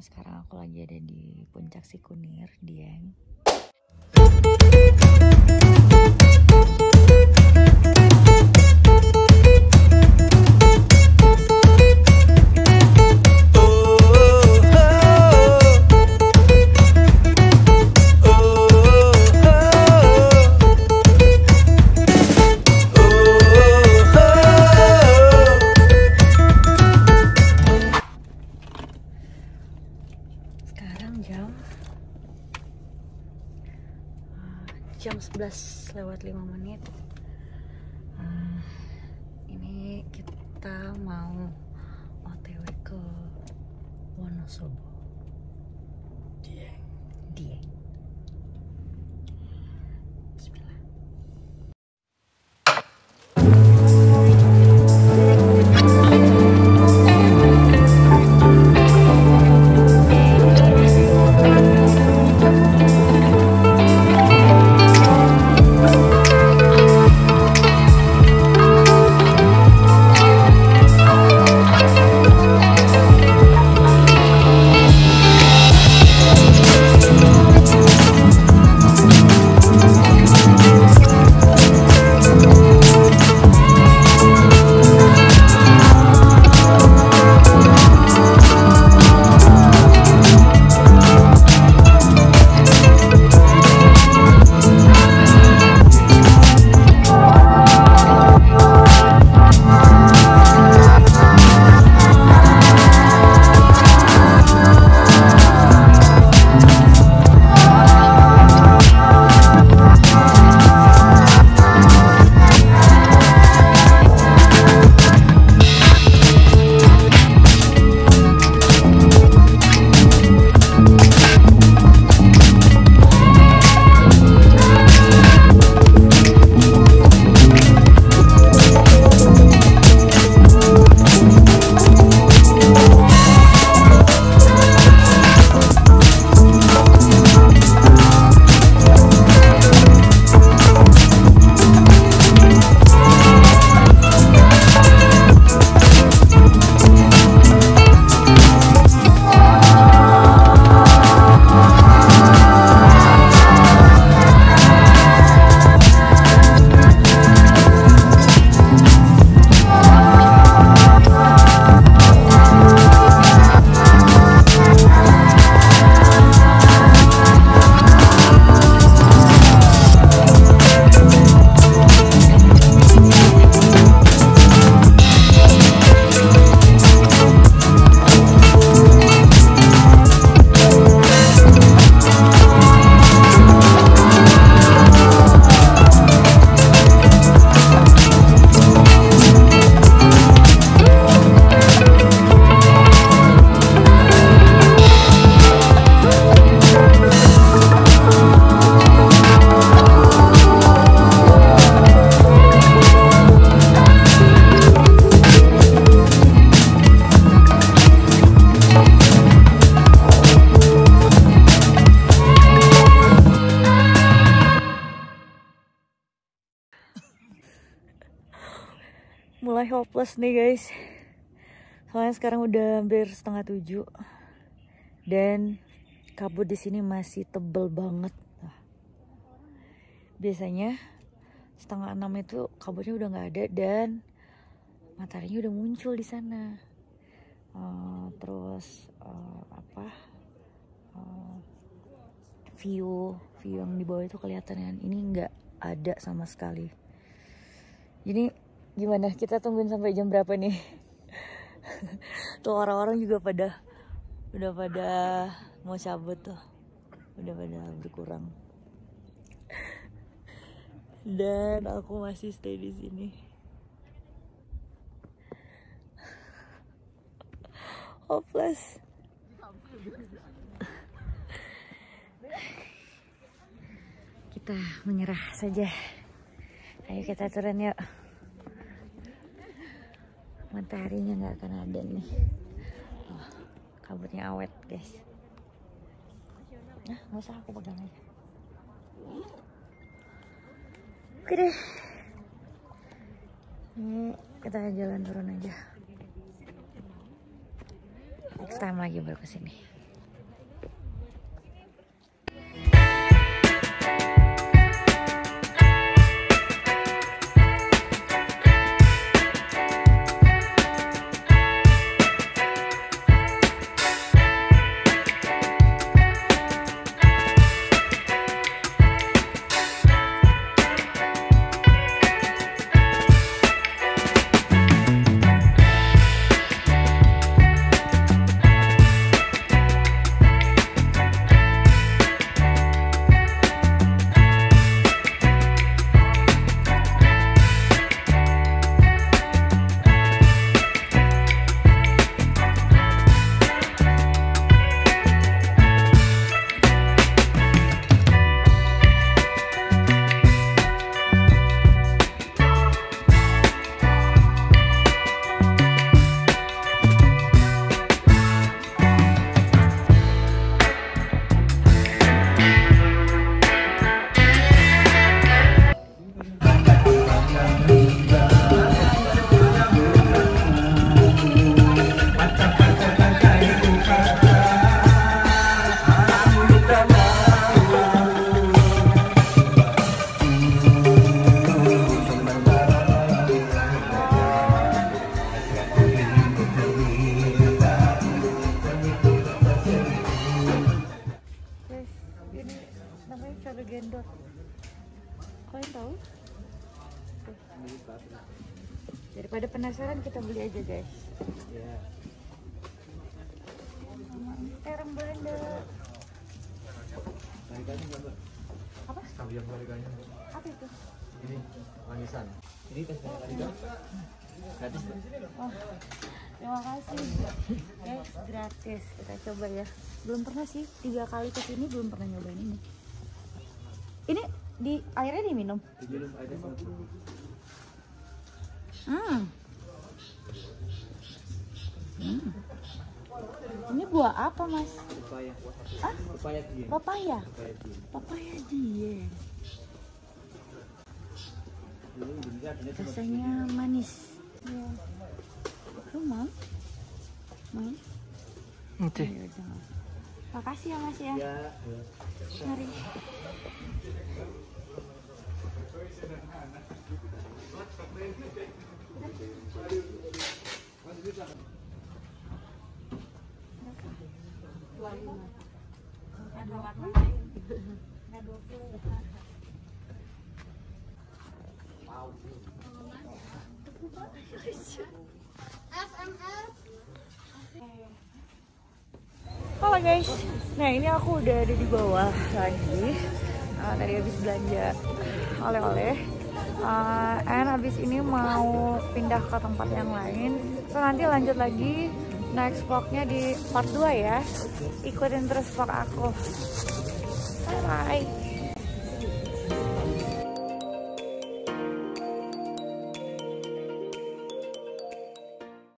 sekarang aku lagi ada di Puncak Sikunir, Dieng. Jam 11:05. Ini kita mau OTW ke Wonosobo, Dieng. Mulai hopeless nih guys, soalnya sekarang udah hampir 6:30 dan kabut di sini masih tebel banget. Biasanya 5:30 itu kabutnya udah nggak ada dan mataharinya udah muncul di sana. View yang di bawah itu kelihatan kan, ini nggak ada sama sekali. Jadi gimana, kita tungguin sampai jam berapa nih? Tuh orang-orang juga udah pada mau cabut tuh, udah pada berkurang. Dan aku masih stay di sini. Hopeless. Kita menyerah saja. Ayo kita turun yuk. Mataharinya nggak akan ada nih. Kabutnya awet guys. Nah, nggak usah, aku pegang aja. Oke deh, ini kita jalan turun aja. Next time lagi baru kesini. Daripada penasaran kita beli aja guys. Iya. Terang belanda. Harganya berapa? Apa? Tahu yang harganya? Apa itu? Ini manisan. Ini tes manisan. Gratis. Oh, terima kasih. Guys, gratis. Kita coba ya. Belum pernah sih, 3 kali ke sini belum pernah nyobain ini. Ini di airnya diminum. Diminum airnya. Ini buah apa mas? Papaya. Ah? Papaya Dieng. Papaya. Papaya Dieng. Rasanya manis. Ya. Rumah. Mas. Oke. Makasih ya mas ya. Ya. Mari. Halo guys, nah ini aku udah ada di bawah lagi. Tadi habis belanja oleh-oleh, and habis ini mau pindah ke tempat yang lain. So nanti lanjut lagi next vlognya di part 2 ya. Ikutin terus vlog aku. Bye bye.